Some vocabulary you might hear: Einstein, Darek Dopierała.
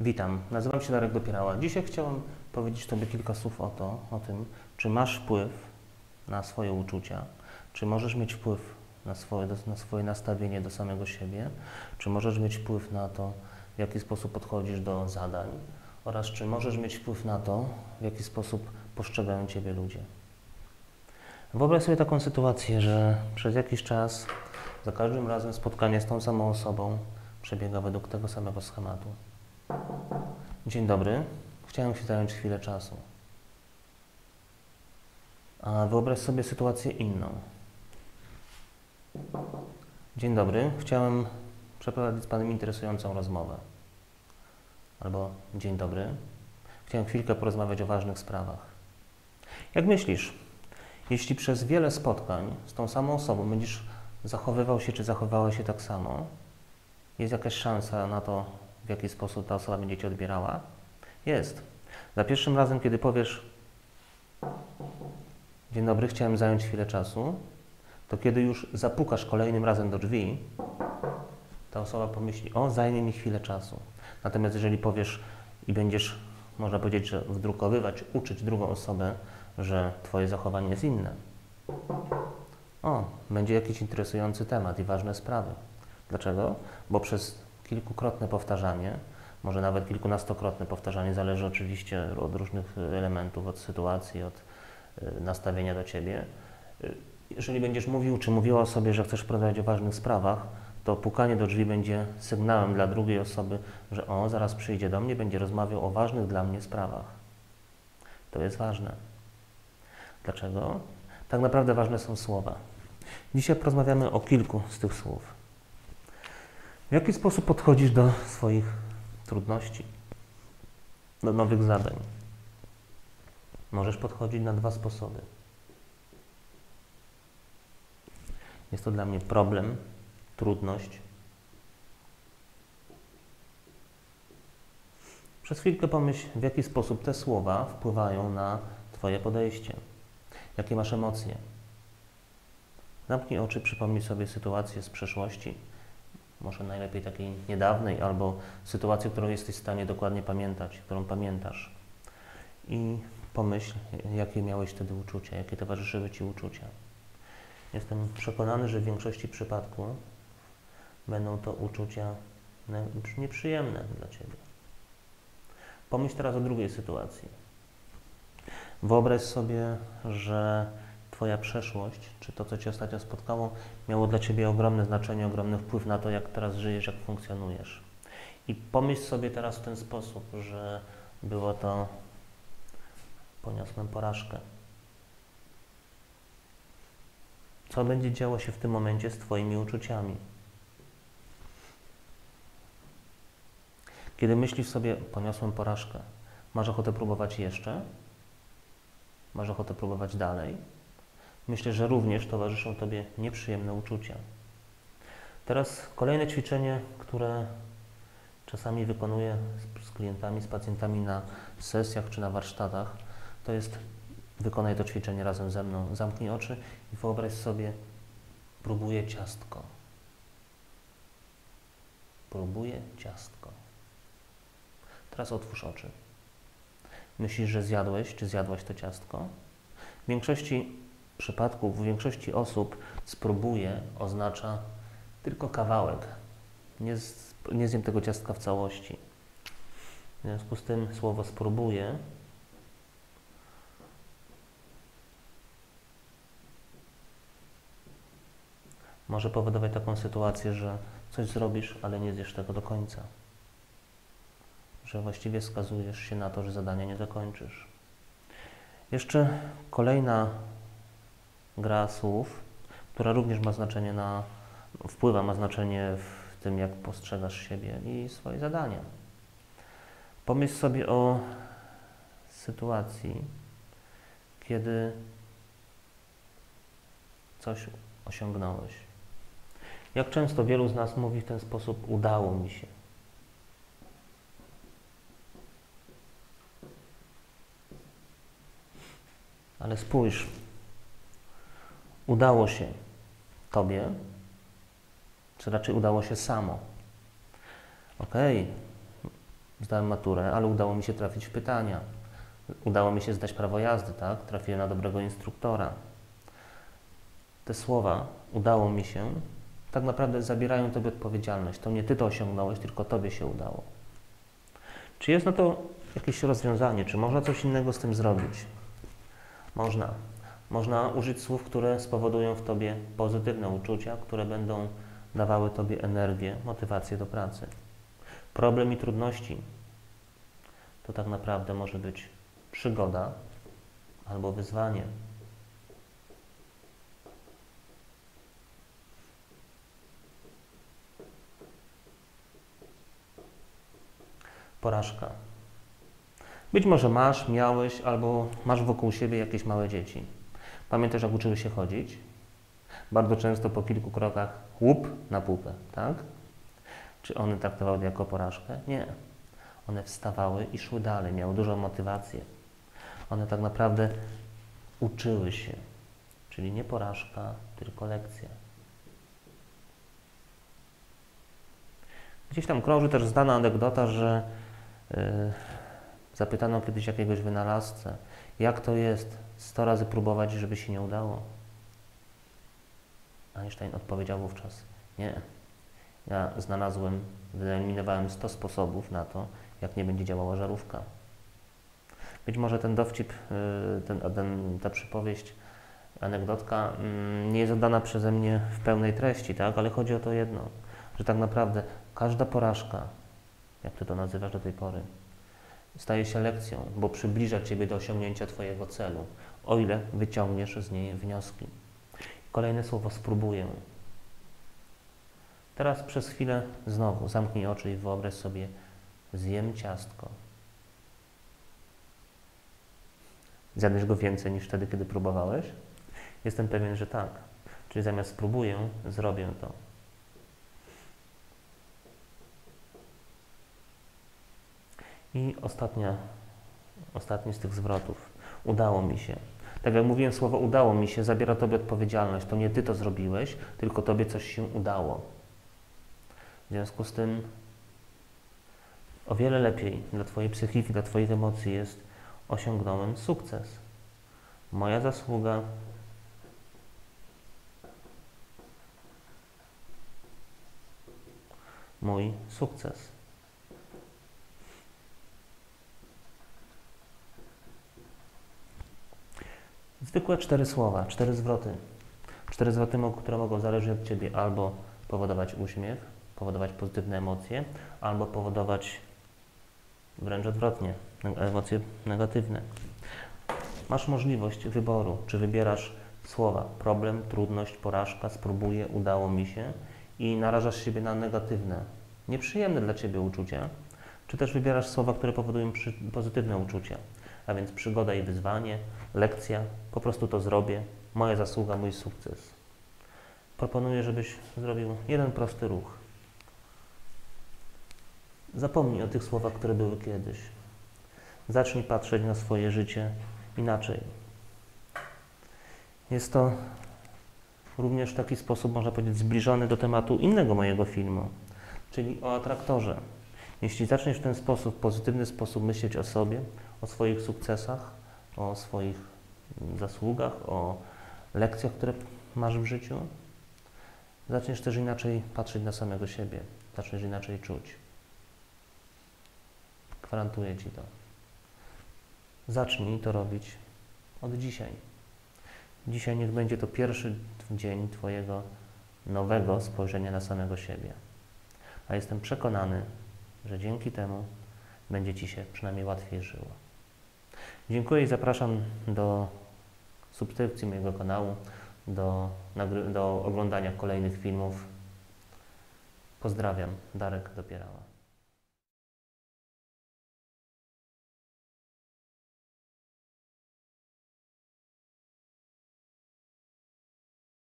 Witam, nazywam się Darek Dopierała. Dzisiaj chciałem powiedzieć Tobie kilka słów o tym, czy masz wpływ na swoje uczucia, czy możesz mieć wpływ na swoje nastawienie do samego siebie, czy możesz mieć wpływ na to, w jaki sposób podchodzisz do zadań oraz czy możesz mieć wpływ na to, w jaki sposób postrzegają Ciebie ludzie. Wyobraź sobie taką sytuację, że przez jakiś czas za każdym razem spotkanie z tą samą osobą przebiega według tego samego schematu. Dzień dobry, chciałem się zająć chwilę czasu. A wyobraź sobie sytuację inną. Dzień dobry, chciałem przeprowadzić z Panem interesującą rozmowę. Albo dzień dobry, chciałem chwilkę porozmawiać o ważnych sprawach. Jak myślisz, jeśli przez wiele spotkań z tą samą osobą będziesz zachowywał się czy zachowała się tak samo, jest jakaś szansa na to, w jaki sposób ta osoba będzie Cię odbierała? Jest. Za pierwszym razem, kiedy powiesz dzień dobry, chciałem zająć chwilę czasu, to kiedy już zapukasz kolejnym razem do drzwi, ta osoba pomyśli, o, zajmie mi chwilę czasu. Natomiast jeżeli powiesz i będziesz, można powiedzieć, że wdrukowywać, uczyć drugą osobę, że Twoje zachowanie jest inne. O, będzie jakiś interesujący temat i ważne sprawy. Dlaczego? Bo przez kilkukrotne powtarzanie, może nawet kilkunastokrotne powtarzanie, zależy oczywiście od różnych elementów, od sytuacji, od nastawienia do Ciebie. Jeżeli będziesz mówił czy mówiła o sobie, że chcesz porozmawiać o ważnych sprawach, to pukanie do drzwi będzie sygnałem dla drugiej osoby, że o, zaraz przyjdzie do mnie, będzie rozmawiał o ważnych dla mnie sprawach. To jest ważne. Dlaczego? Tak naprawdę ważne są słowa. Dzisiaj porozmawiamy o kilku z tych słów. W jaki sposób podchodzisz do swoich trudności, do nowych zadań? Możesz podchodzić na dwa sposoby. Jest to dla mnie problem, trudność. Przez chwilkę pomyśl, w jaki sposób te słowa wpływają na Twoje podejście. Jakie masz emocje? Zamknij oczy, przypomnij sobie sytuację z przeszłości, może najlepiej takiej niedawnej, albo sytuację, którą jesteś w stanie dokładnie pamiętać, którą pamiętasz. I pomyśl, jakie miałeś wtedy uczucia, jakie towarzyszyły Ci uczucia. Jestem przekonany, że w większości przypadków będą to uczucia nieprzyjemne dla Ciebie. Pomyśl teraz o drugiej sytuacji. Wyobraź sobie, że Twoja przeszłość, czy to, co Cię ostatnio spotkało, miało dla Ciebie ogromne znaczenie, ogromny wpływ na to, jak teraz żyjesz, jak funkcjonujesz. I pomyśl sobie teraz w ten sposób, że było to, poniosłem porażkę. Co będzie działo się w tym momencie z Twoimi uczuciami? Kiedy myślisz sobie, poniosłem porażkę, masz ochotę próbować jeszcze? Masz ochotę próbować dalej? Myślę, że również towarzyszą Tobie nieprzyjemne uczucia. Teraz kolejne ćwiczenie, które czasami wykonuję z klientami, z pacjentami na sesjach czy na warsztatach, to jest wykonaj to ćwiczenie razem ze mną. Zamknij oczy i wyobraź sobie, próbuję ciastko. Próbuję ciastko. Teraz otwórz oczy. Myślisz, że zjadłeś, czy zjadłaś to ciastko? W większości przypadków, w większości osób spróbuję oznacza tylko kawałek. Nie zjem tego ciastka w całości. W związku z tym słowo spróbuję może powodować taką sytuację, że coś zrobisz, ale nie zjesz tego do końca. Że właściwie skazujesz się na to, że zadania nie dokończysz. Jeszcze kolejna gra słów, która również ma znaczenie wpływa w tym, jak postrzegasz siebie i swoje zadania. Pomyśl sobie o sytuacji, kiedy coś osiągnąłeś. Jak często wielu z nas mówi w ten sposób, udało mi się. Ale spójrz, udało się Tobie, czy raczej udało się samo. Okej, Zdałem maturę, ale udało mi się trafić w pytania. Udało mi się zdać prawo jazdy, tak? Trafiłem na dobrego instruktora. Te słowa udało mi się, tak naprawdę zabierają Tobie odpowiedzialność. To nie Ty to osiągnąłeś, tylko Tobie się udało. Czy jest na to jakieś rozwiązanie? Czy można coś innego z tym zrobić? Można. Można użyć słów, które spowodują w Tobie pozytywne uczucia, które będą dawały Tobie energię, motywację do pracy. Problem i trudności to tak naprawdę może być przygoda albo wyzwanie. Porażka. Być może masz, miałeś albo masz wokół siebie jakieś małe dzieci. Pamiętasz, jak uczyły się chodzić? Bardzo często po kilku krokach łup na pupę, tak? Czy one traktowały jako porażkę? Nie. One wstawały i szły dalej, miały dużą motywację. One tak naprawdę uczyły się. Czyli nie porażka, tylko lekcja. Gdzieś tam krąży też znana anegdota, że zapytano kiedyś jakiegoś wynalazcę, jak to jest 100 razy próbować, żeby się nie udało? Einstein odpowiedział wówczas, nie. Ja wyeliminowałem 100 sposobów na to, jak nie będzie działała żarówka. Być może ten dowcip, ta przypowieść, anegdotka nie jest oddana przeze mnie w pełnej treści, tak? Ale chodzi o to jedno, że tak naprawdę każda porażka, jak Ty to nazywasz do tej pory, staje się lekcją, bo przybliża Ciebie do osiągnięcia Twojego celu, o ile wyciągniesz z niej wnioski. Kolejne słowo spróbuję. Teraz przez chwilę znowu zamknij oczy i wyobraź sobie, zjem ciastko. Zjadłeś go więcej niż wtedy, kiedy próbowałeś? Jestem pewien, że tak. Czyli zamiast spróbuję, zrobię to. I ostatni z tych zwrotów. Udało mi się. Tak jak mówiłem, słowo udało mi się zabiera Tobie odpowiedzialność. To nie Ty to zrobiłeś, tylko Tobie coś się udało. W związku z tym o wiele lepiej dla Twojej psychiki, dla Twoich emocji jest osiągnąłem sukces. Moja zasługa. Mój sukces. Zwykłe 4 słowa, 4 zwroty. 4 zwroty, które mogą zależeć od Ciebie albo powodować uśmiech, powodować pozytywne emocje, albo powodować wręcz odwrotnie, emocje negatywne. Masz możliwość wyboru, czy wybierasz słowa problem, trudność, porażka, spróbuję, udało mi się i narażasz siebie na negatywne, nieprzyjemne dla Ciebie uczucia, czy też wybierasz słowa, które powodują pozytywne uczucia, a więc przygoda i wyzwanie, lekcja, po prostu to zrobię, moja zasługa, mój sukces. Proponuję, żebyś zrobił jeden prosty ruch. Zapomnij o tych słowach, które były kiedyś. Zacznij patrzeć na swoje życie inaczej. Jest to również w taki sposób, można powiedzieć, zbliżony do tematu innego mojego filmu, czyli o atraktorze. Jeśli zaczniesz w ten sposób, pozytywny sposób myśleć o sobie, o swoich sukcesach, o swoich zasługach, o lekcjach, które masz w życiu, zaczniesz też inaczej patrzeć na samego siebie, zaczniesz inaczej czuć. Gwarantuję Ci to. Zacznij to robić od dzisiaj. Dzisiaj niech będzie to pierwszy dzień Twojego nowego spojrzenia na samego siebie. A jestem przekonany, że dzięki temu będzie Ci się przynajmniej łatwiej żyło. Dziękuję i zapraszam do subskrypcji mojego kanału, do oglądania kolejnych filmów. Pozdrawiam, Darek Dopierała.